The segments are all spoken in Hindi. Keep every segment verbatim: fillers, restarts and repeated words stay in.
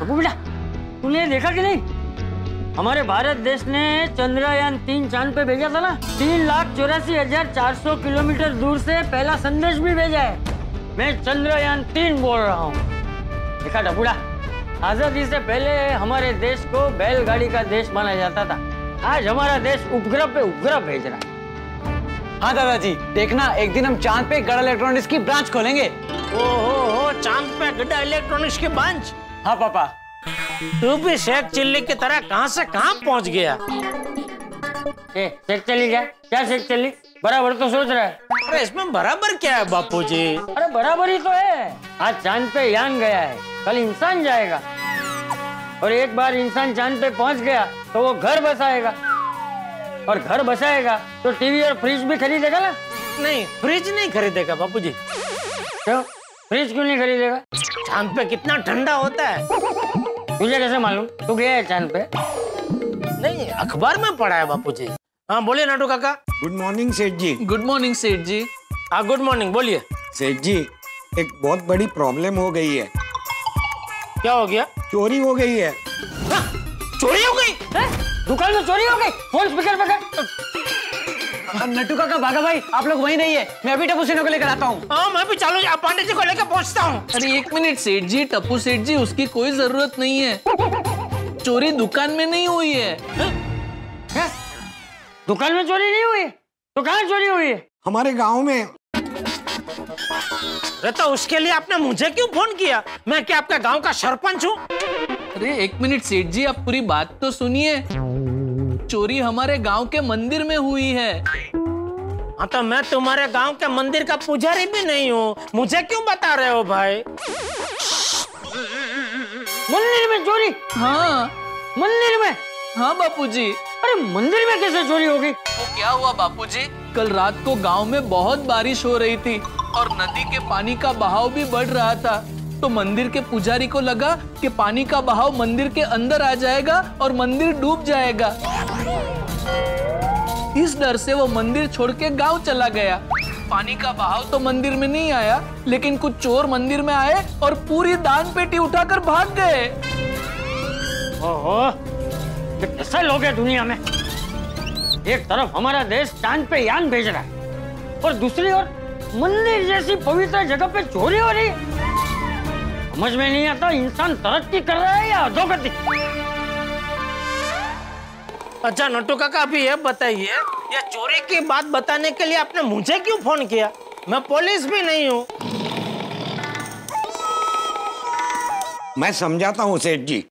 बाबू बेटा, तूने देखा कि नहीं, हमारे भारत देश ने चंद्रयान तीन चांद पे भेजा था ना, तीन लाख चौरासी हजार चार सौ किलोमीटर दूर से पहला संदेश भी भेजा है। मैं चंद्रयान तीन बोल रहा हूँ। देखा टपूड़ा, आजादी से पहले हमारे देश को बैलगाड़ी का देश माना जाता था, आज हमारा देश उपग्रह पे उपग्रह भेज रहा है। हाँ दादाजी, देखना एक दिन हम चांद पे गड़ा इलेक्ट्रॉनिक्स की ब्रांच खोलेंगे। ओ हो हो, चांद पे गड़ा इलेक्ट्रॉनिक्स की ब्रांच। हाँ पापा, तू भी शेख चिल्ली की तरह कहाँ से कहाँ पहुँच गया? ए, शेख चिल्ली क्या? क्या शेख चिल्ली? बराबर तो सोच रहा है। अरे इसमें बराबर क्या है बापूजी? अरे बराबर ही तो है। आज चांद पे यान गया है, कल इंसान जाएगा, और एक बार इंसान चांद पे पहुँच गया तो वो घर बसाएगा, और घर बसाएगा तो टीवी और फ्रिज भी खरीदेगा ना। नहीं, फ्रिज नहीं खरीदेगा बापूजी। क्यों? फ्रिज क्यों नहीं खरीदेगा? चांद पे कितना ठंडा होता है। तुझे कैसे मालूम? तू गया है चांद पे? नहीं, अखबार में पढ़ा है बापूजी। हाँ बोलिए नाटू काका। गुड मॉर्निंग सेठ जी। गुड मॉर्निंग सेठ जी। हाँ गुड मॉर्निंग, बोलिए सेठ जी। एक बहुत बड़ी प्रॉब्लम हो गई है। क्या हो गया? चोरी हो गई है। हा? चोरी हो गई? दुकान में चोरी हो गई? फोन स्पीकर पे कर। नट्टू काका, बाघा भाई, आप लोग वहीं रहिए, मैं अभी टप्पू सेना को लेकर आता हूँ। हाँ मैं भी चालू पांडे जी को लेकर पहुँचता हूँ। अरे एक मिनट सेठ जी, टप्पू सेठ जी, उसकी कोई जरूरत नहीं है। चोरी दुकान में नहीं हुई है। है? है? दुकान में चोरी नहीं हुई तो कहाँ चोरी हुई है? हमारे गाँव में। तो उसके लिए आपने मुझे क्यों फोन किया? मैं क्या आपके गाँव का सरपंच हूँ? अरे एक मिनट सेठ जी, आप पूरी बात तो सुनिए। चोरी हमारे गांव के मंदिर में हुई है। हाँ तो मैं तुम्हारे गांव के मंदिर का पुजारी भी नहीं हूँ, मुझे क्यों बता रहे हो भाई? मंदिर में चोरी? हाँ मंदिर में। हाँ बापूजी। अरे मंदिर में कैसे चोरी हो गई? वो क्या हुआ बापूजी, कल रात को गाँव में बहुत बारिश हो रही थी और नदी के पानी का बहाव भी बढ़ रहा था, तो मंदिर के पुजारी को लगा कि पानी का बहाव मंदिर के अंदर आ जाएगा और मंदिर डूब जाएगा। इस डर से वो मंदिर छोड़ के गाँव चला गया। पानी का बहाव तो मंदिर में नहीं आया, लेकिन कुछ चोर मंदिर में आए और पूरी दान पेटी उठाकर भाग गए। ओहो, कैसे लोग है दुनिया में। एक तरफ हमारा देश चांद पे यान भेज रहा है और दूसरी ओर मंदिर जैसी पवित्र जगह पे चोरी हो रही है। समझ में नहीं आता इंसान तरक्की कर रहा है या अधोगति। अच्छा नट्टू काका, अभी ये बताइए, ये चोरी की बात बताने के लिए आपने मुझे क्यों फोन किया? मैं पुलिस भी नहीं हूँ। मैं समझाता हूँ सेठ जी।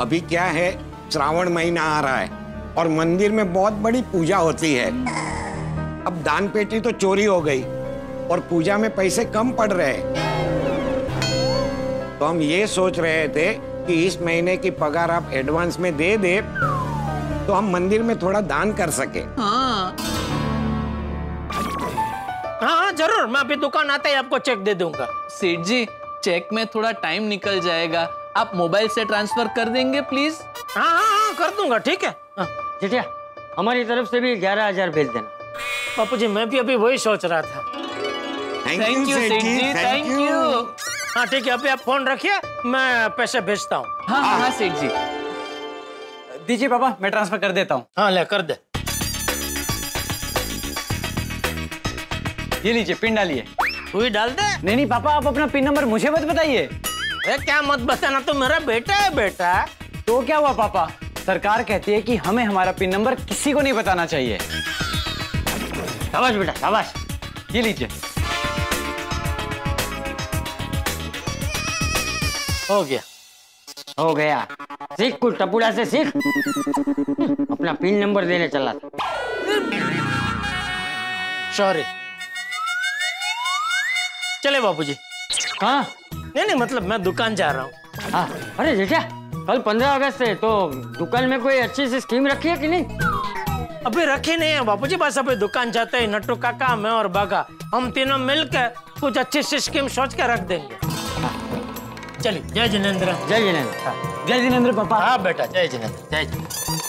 अभी क्या है, श्रावण महीना आ रहा है और मंदिर में बहुत बड़ी पूजा होती है। अब दान पेटी तो चोरी हो गई और पूजा में पैसे कम पड़ रहे हैं, तो हम ये सोच रहे थे कि इस महीने की पगार आप एडवांस में दे दे तो हम मंदिर में थोड़ा दान कर सके। हाँ हाँ जरूर, मैं अभी दुकान आते ही आपको चेक दे दूंगा। सेठ जी, चेक में थोड़ा टाइम निकल जाएगा, आप मोबाइल से ट्रांसफर कर देंगे प्लीज? हाँ हाँ हाँ कर दूंगा, ठीक है। जेठिया, हमारी तरफ से भी ग्यारह हजार भेज देना। बापू जी, मैं भी अभी वही सोच रहा था। थैंक यू सेठ जी, थैंक यू। हाँ ठीक है, अभी आप फोन रखिए, मैं पैसे भेजता हूँ। हाँ हाँ, हाँ सेठ जी, दीजिए पापा, मैं ट्रांसफर कर देता हूँ। हाँ ले कर दे। ये लीजिए, पिन डालिए। वही डाल दे। नहीं नहीं पापा, आप अपना पिन नंबर मुझे मत बताइए। अरे क्या मत बताना, तो मेरा बेटा है बेटा। तो क्या हुआ पापा, सरकार कहती है कि हमें हमारा पिन नंबर किसी को नहीं बताना चाहिए। शाबाश बेटा, शाबाश। ये लीजिए। हो गया, हो गया। सीख कुछ टपुड़ा से, सीख। अपना पिन नंबर देने चला था। सॉरी। चले बापूजी। कहाँ? नहीं नहीं मतलब मैं दुकान जा रहा हूँ। हाँ अरे जेठा, कल पंद्रह अगस्त है, तो दुकान में कोई अच्छी सी स्कीम रखी है कि नहीं? अभी रखी नहीं है बापूजी, बस अभी दुकान जाते ही नट्टू काका, मैं और बाघा, हम तीनों मिलकर कुछ अच्छी सी स्कीम सोच के रख देंगे। चलिए, जय जिनेंद्र। जय जिनेंद्र। हाँ जय जिनेंद्र पापा। हाँ बेटा, जय जिनेंद्र। जय जिनेंद्र।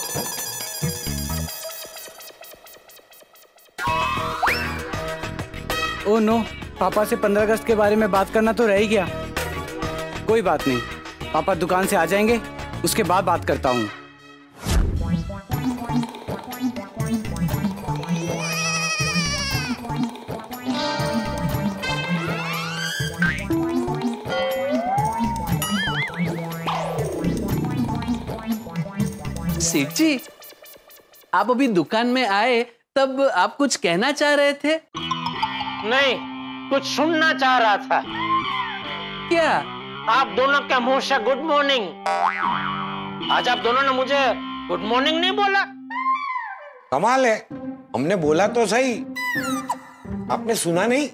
ओ नो, पापा से पंद्रह अगस्त के बारे में बात करना तो रह ही गया। कोई बात नहीं, पापा दुकान से आ जाएंगे, उसके बाद बात करता हूँ। सेठ जी, आप अभी दुकान में आए तब आप कुछ कहना चाह रहे थे? नहीं, कुछ सुनना चाह रहा था। क्या? आप दोनों के मुंह से गुड मॉर्निंग। आज आप दोनों ने मुझे गुड मॉर्निंग नहीं बोला। कमाल है, हमने बोला तो सही, आपने सुना नहीं।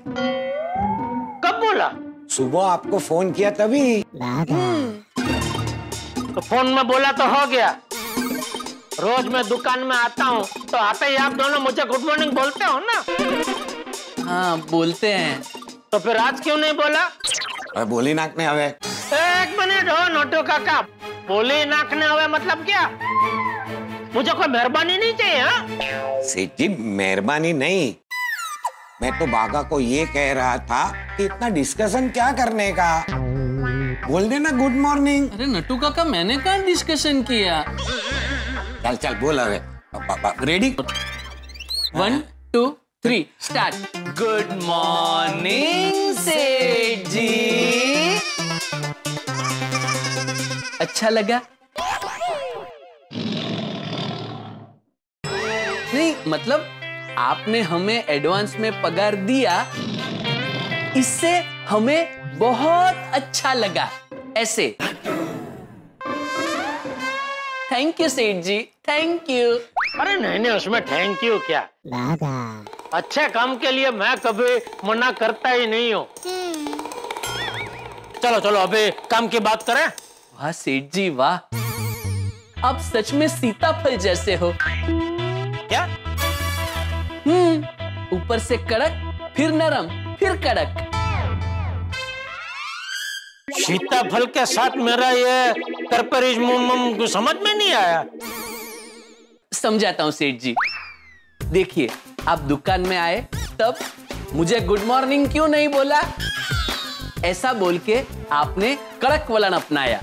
कब बोला? सुबह आपको फोन किया तभी। तो फोन में बोला तो हो गया। रोज मैं दुकान में आता हूँ तो आते ही आप दोनों मुझे गुड मॉर्निंग बोलते हो ना? हाँ, बोलते हैं। तो फिर आज क्यों नहीं बोला? बोली नाकने आवे। एक मिनट हो नट्टू काका, बोली नाकने आवे मतलब क्या? मुझे कोई मेहरबानी नहीं चाहिए। हाँ सेठ जी, मेहरबानी नहीं, मैं तो बाघा को ये कह रहा था कि इतना डिस्कशन क्या करने का, बोल देना गुड मॉर्निंग। अरे नट्टू काका, मैंने कहा डिस्कशन किया। चल चल बोल अवे, ready, one two three start. Good morning सेठ जी, अच्छा लगा? नहीं मतलब आपने हमें एडवांस में पगार दिया, इससे हमें बहुत अच्छा लगा, ऐसे। थैंक यू सेठ जी, थैंक यू। अरे नहीं नहीं, उसमें थैंक यू क्या? अच्छे काम के लिए मैं कभी मना करता ही नहीं हूँ। चलो चलो अभी काम की बात करें। वाह सेठ जी वाह, आप सच में सीताफल जैसे हो। क्या? हम्म, ऊपर से कड़क, फिर नरम, फिर कड़क। सीताफल के साथ मेरा ये तरपरिज मुमम समझ में नहीं आया। समझाता हूँ सेठ जी, देखिए आप दुकान में आए तब मुझे गुड मॉर्निंग क्यों नहीं बोला, ऐसा बोल के आपने कड़क वलन अपनाया।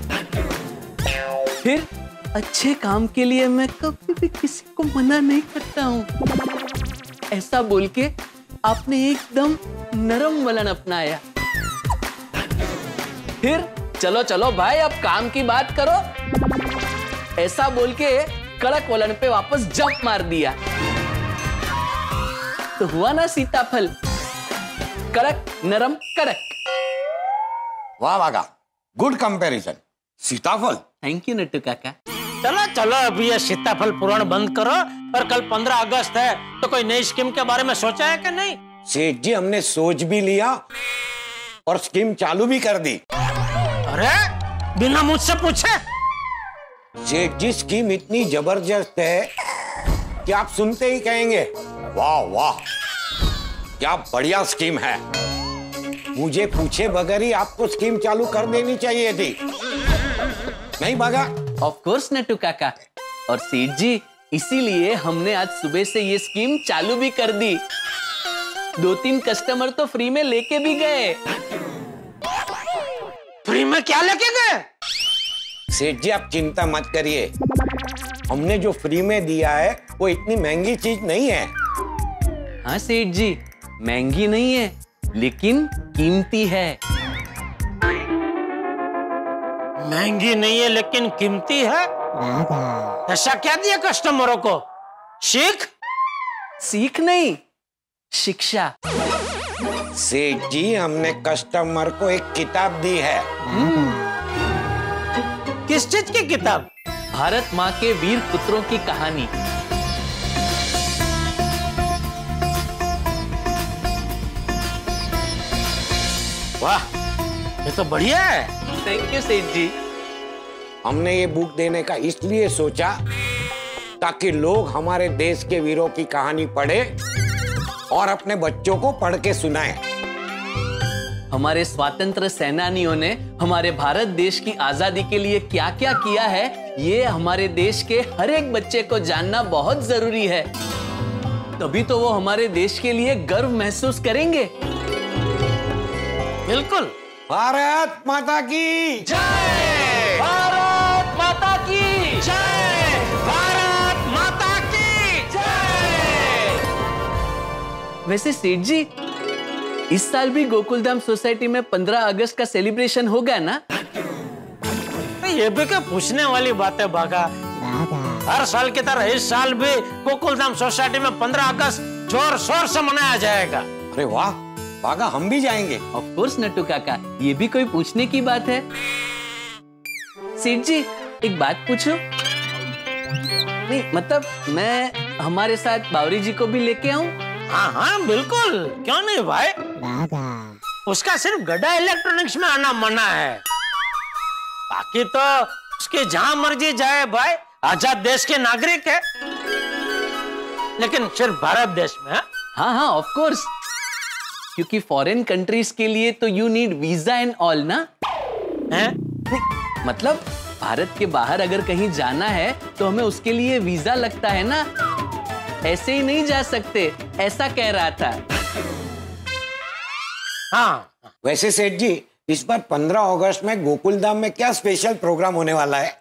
फिर अच्छे काम के लिए मैं कभी भी किसी को मना नहीं करता हूँ, ऐसा बोल के आपने एकदम नरम वलन अपनाया। फिर चलो चलो भाई अब काम की बात करो, ऐसा बोल के कड़क वलन पे वापस जंप मार दिया। तो हुआ ना सीताफल, कड़क नरम कड़क। वाह वागा, गुड कंपैरिजन, सीताफल। Thank you Nattu Kaka. चलो चलो अभी ये सीताफल पुराण बंद करो, और कल पंद्रह अगस्त है तो कोई नई स्कीम के बारे में सोचा है कि नहीं? सेठ जी हमने सोच भी लिया और स्कीम चालू भी कर दी। अरे बिना मुझसे पूछे? सेठ जी स्कीम इतनी जबरदस्त है कि आप सुनते ही कहेंगे वाह वाह क्या बढ़िया स्कीम है, मुझे पूछे बगैर ही आपको स्कीम चालू कर देनी चाहिए थी, नहीं बागा? ऑफ कोर्स नट्टू काका, और सेठ जी इसीलिए हमने आज सुबह से ये स्कीम चालू भी कर दी। दो तीन कस्टमर तो फ्री में लेके भी गए। फ्री में क्या लेके गए? सेठ जी आप चिंता मत करिए, हमने जो फ्री में दिया है वो इतनी महंगी चीज नहीं है। हाँ सेठ जी, महंगी नहीं है लेकिन कीमती है। महंगी नहीं है लेकिन कीमती है? ऐसा क्या दिया कस्टमरों को? सीख? सीख नहीं, शिक्षा। सेठ जी हमने कस्टमर को एक किताब दी है। किस चीज की किताब? भारत माँ के वीर पुत्रों की कहानी। वाह, ये तो बढ़िया है। थैंक यू सेठ जी। हमने ये बुक देने का इसलिए सोचा ताकि लोग हमारे देश के वीरों की कहानी पढ़े और अपने बच्चों को पढ़ के सुनाएं। हमारे स्वतंत्र सेनानियों ने हमारे भारत देश की आजादी के लिए क्या क्या किया है, ये हमारे देश के हर एक बच्चे को जानना बहुत जरूरी है, तभी तो वो हमारे देश के लिए गर्व महसूस करेंगे। बिल्कुल, भारत माता की जय। वैसे सेठ जी, इस साल भी गोकुलधाम सोसाइटी में पंद्रह अगस्त का सेलिब्रेशन होगा ना? ये भी क्या पूछने वाली बात है बाघा। हर साल की तरह इस साल भी गोकुलधाम सोसाइटी में पंद्रह अगस्त जोर शोर से मनाया जाएगा। अरे वाह बाघा, हम भी जाएंगे। ऑफ कोर्स नट्टू काका, ये भी कोई पूछने की बात है? सेठ जी एक बात पूछो। नहीं मतलब मैं हमारे साथ बावरी जी को भी लेके आऊँ? हाँ हाँ बिल्कुल, क्यों नहीं भाई। बाबा उसका सिर्फ गड्ढा इलेक्ट्रॉनिक्स में आना मना है, बाकी तो उसके जहाँ मर्जी जाए भाई, आजाद देश के नागरिक है, लेकिन सिर्फ भारत देश में। हाँ हाँ ऑफ कोर्स, क्योंकि फॉरेन कंट्रीज के लिए तो you need visa and all ना है? मतलब भारत के बाहर अगर कहीं जाना है तो हमें उसके लिए वीजा लगता है ना, ऐसे ही नहीं जा सकते, ऐसा कह रहा था। हाँ वैसे सेठ जी, इस बार पंद्रह अगस्त में गोकुलधाम में क्या स्पेशल प्रोग्राम होने वाला है?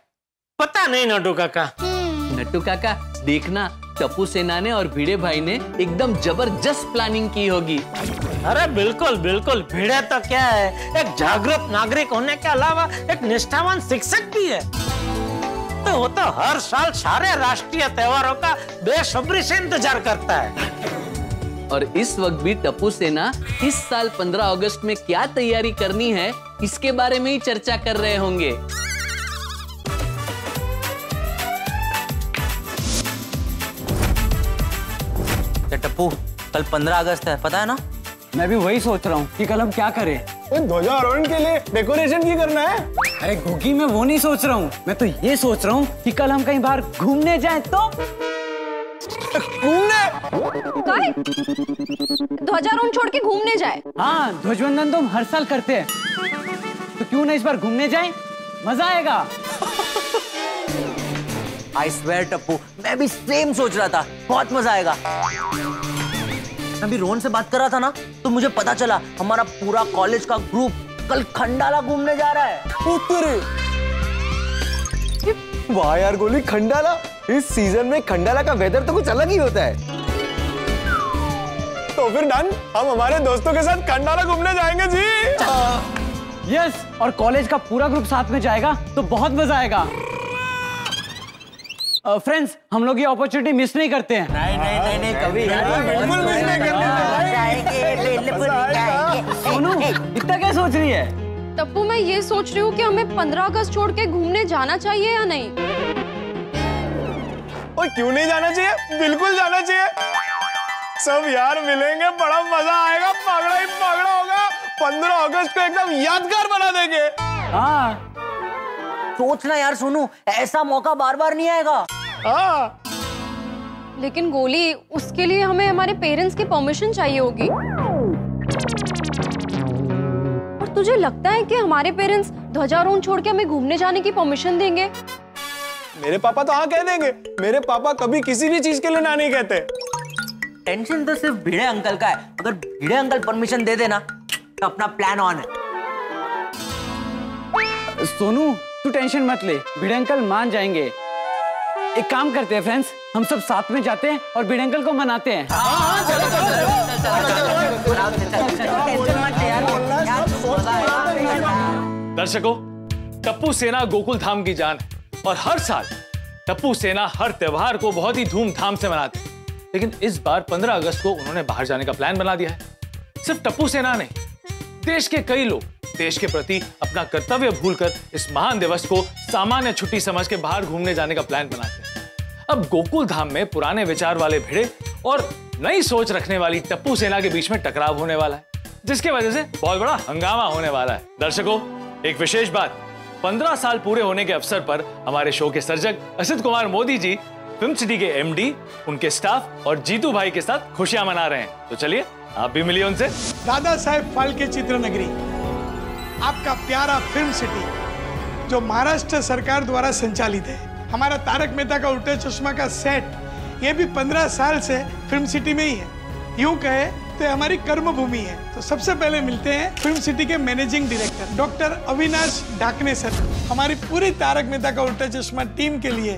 पता नहीं नट्टू काका। नट्टू काका देखना, टपू सेना ने और भिड़े भाई ने एकदम जबरदस्त प्लानिंग की होगी। अरे बिल्कुल बिल्कुल, भिड़े तो क्या है, एक जागरूक नागरिक होने के अलावा एक निष्ठावान शिक्षक भी है, तो वो तो हर साल सारे राष्ट्रीय त्योहारों का बेसब्री से इंतजार करता है। और इस वक्त भी टपू सेना इस साल पंद्रह अगस्त में क्या तैयारी करनी है इसके बारे में ही चर्चा कर रहे होंगे। टप्पू कल पंद्रह अगस्त है, पता है ना? मैं भी वही सोच रहा हूँ कि कल हम क्या करें। ध्वजारोहण के लिए डेकोरेशन की करना है? अरे घुगी, मैं वो नहीं सोच रहा हूँ, मैं तो ये सोच रहा हूँ कि कल हम कहीं बाहर घूमने जाएं तो। घूमने? ध्वजारोहण छोड़ के घूमने जाए? हाँ ध्वजवंदन तो हम हर साल करते हैं, तो क्यों ना इस बार घूमने जाए, मजा आएगा। I swear टप्पू, मैं भी सेम सोच रहा था, बहुत मजा आएगा। अभी रोहन से बात कर रहा था ना, तो मुझे पता चला हमारा पूरा कॉलेज का ग्रुप कल खंडाला घूमने जा रहा है। वाह यार गोली, खंडाला! इस सीजन में खंडाला का वेदर तो कुछ अलग ही होता है। तो फिर डन, हम हमारे दोस्तों के साथ खंडाला घूमने जाएंगे जी। यस, और कॉलेज का पूरा ग्रुप साथ में जाएगा तो बहुत मजा आएगा। फ्रेंड्स uh, हम लोग ये अपॉर्चुनिटी मिस नहीं करते हैं। नहीं नहीं नहीं, नहीं कभी यार। सोनू इतना क्या सोच रही है? टप्पू मैं ये सोच रही हूँ कि हमें पंद्रह अगस्त छोड़ के घूमने जाना चाहिए या नहीं। और क्यों नहीं जाना चाहिए, बिल्कुल जाना चाहिए। सब यार मिलेंगे, बड़ा मजा आएगा, पगड़ा ही पगड़ा होगा। पंद्रह अगस्त को एकदम यादगार बना देंगे। हाँ सोचना यार सोनू, ऐसा मौका बार बार नहीं आएगा। आ। लेकिन गोली, उसके लिए हमें हमारे पेरेंट्स की परमिशन चाहिए होगी, और तुझे लगता है कि हमारे पेरेंट्स ध्वजारोहण छोड़ के हमें घूमने जाने की परमिशन देंगे? मेरे पापा तो हाँ कह देंगे, मेरे पापा कभी किसी भी चीज के लिए ना नहीं कहते। टेंशन तो सिर्फ भिड़े अंकल का है, अगर भिड़े अंकल परमिशन दे देना तो अपना प्लान ऑन है। सोनू तू टेंशन मत ले, भिड़े अंकल मान जाएंगे। एक काम करते हैं फ्रेंड्स, हम सब साथ में जाते हैं और भिड़े अंकल को मनाते हैं। दर्शकों, टप्पू सेना गोकुल धाम की जान है, और हर साल टप्पू सेना हर त्योहार को बहुत ही धूमधाम से मनाते हैं, लेकिन इस बार पंद्रह अगस्त को उन्होंने बाहर जाने का प्लान बना दिया है। सिर्फ टप्पू सेना नहीं, देश के कई लोग देश के प्रति अपना कर्तव्य भूलकर इस महान दिवस को सामान्य छुट्टी समझ के बाहर घूमने जाने का प्लान बनाते हैं। अब गोकुल धाम में पुराने विचार वाले भिड़े और नई सोच रखने वाली टप्पू सेना के बीच में टकराव होने वाला है, जिसके वजह से बहुत बड़ा हंगामा होने वाला है। दर्शकों एक विशेष बात, पंद्रह साल पूरे होने के अवसर पर हमारे शो के सर्जक असित कुमार मोदी जी, फिल्म सिटी के एमडी, उनके स्टाफ और जीतू भाई के साथ खुशियां मना रहे हैं। तो चलिए आप भी मिलिए उनसे। दादा साहेब फाल्के चित्र नगरी, आपका प्यारा फिल्म सिटी जो महाराष्ट्र सरकार द्वारा संचालित है, हमारा तारक मेहता का उल्टा चश्मा का सेट ये भी पंद्रह साल से फिल्म सिटी में ही है, यूं कहे तो हमारी कर्मभूमि है। तो सबसे पहले मिलते हैं फिल्म सिटी के managing director doctor Avinash Dhakne sir. हमारी पूरी तारक मेहता का उल्टा चश्मा टीम के लिए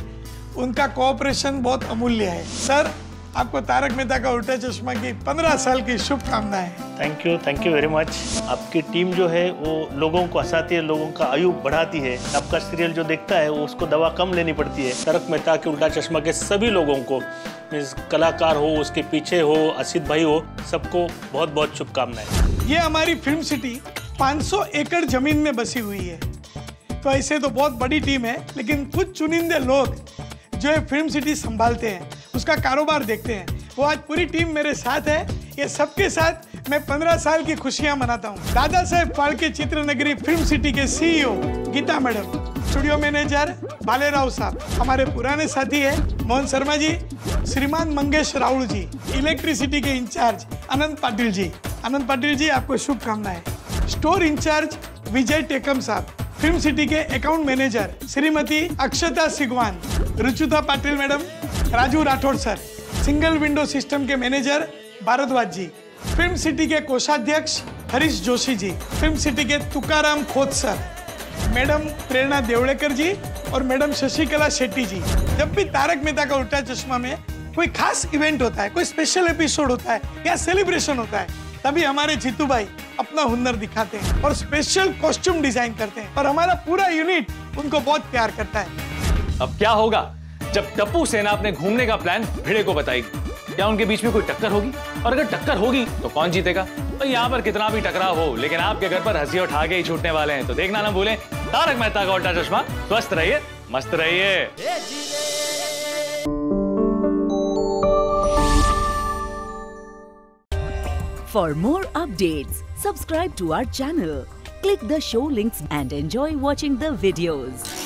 उनका कोऑपरेशन बहुत अमूल्य है। सर आपको तारक मेहता का उल्टा चश्मा की पंद्रह साल की शुभकामनाएं। Thank you, thank you very much. आपकी टीम जो है वो लोगों को हंसाती है, लोगों का आयु बढ़ाती है। आपका सीरियल जो देखता है वो उसको दवा कम लेनी पड़ती है। तारक मेहता के उल्टा चश्मा के सभी लोगों को, कलाकार हो, उसके पीछे हो, असित भाई हो, सबको बहुत बहुत शुभकामनाएं। ये हमारी फिल्म सिटी पाँच सौ एकड़ जमीन में बसी हुई है, तो ऐसे तो बहुत बड़ी टीम है, लेकिन कुछ चुनिंदे लोग जो ये फिल्म सिटी संभालते हैं, उसका कारोबार देखते हैं, वो आज पूरी टीम मेरे साथ है। ये सबके साथ मैं पंद्रह साल की खुशियां मनाता हूँ। दादा साहब फाड़के चित्रनगरी फिल्म सिटी के CEO Geeta madam, studio manager Balerao Saheb, हमारे पुराने साथी है मोहन शर्मा जी, श्रीमान मंगेश राउल जी, इलेक्ट्रिसिटी के इंचार्ज अनंत पाटिल जी। अनंत पाटिल जी आपको शुभकामनाएं। Store incharge Vijay Tekam Saheb, film city के account manager Shrimati Akshata Sigvan, Ruchuta Patil madam, Raju Rathore sir, single window system के manager Bhardwaj ji, film city के कोषाध्यक्ष हरीश जोशी जी, फिल्म सिटी के तुकाराम खोत सर, मैडम प्रेरणा देवड़ेकर जी और मैडम शशिकला शेट्टी जी। जब भी तारक मेहता का उल्टा चश्मा में कोई खास इवेंट होता है, कोई स्पेशल एपिसोड होता है या सेलिब्रेशन होता है, तभी हमारे जीतू भाई अपना हुनर दिखाते हैं और स्पेशल कॉस्ट्यूम डिजाइन करते हैं, और हमारा पूरा यूनिट उनको बहुत प्यार करता है। अब क्या होगा जब टप्पू सेना अपने घूमने का प्लान भिड़े को बताएगी? क्या उनके बीच में कोई टक्कर होगी? और अगर टक्कर होगी तो कौन जीतेगा? तो यहाँ पर कितना भी टकराव हो, लेकिन आपके घर पर हंसी और ठाके ही छूटने वाले हैं। तो देखना ना भूलें तारक मेहता का उल्टा चश्मा। स्वस्थ रहिए, मस्त रहिए। For more updates, subscribe to our channel, click the show links and enjoy watching the videos.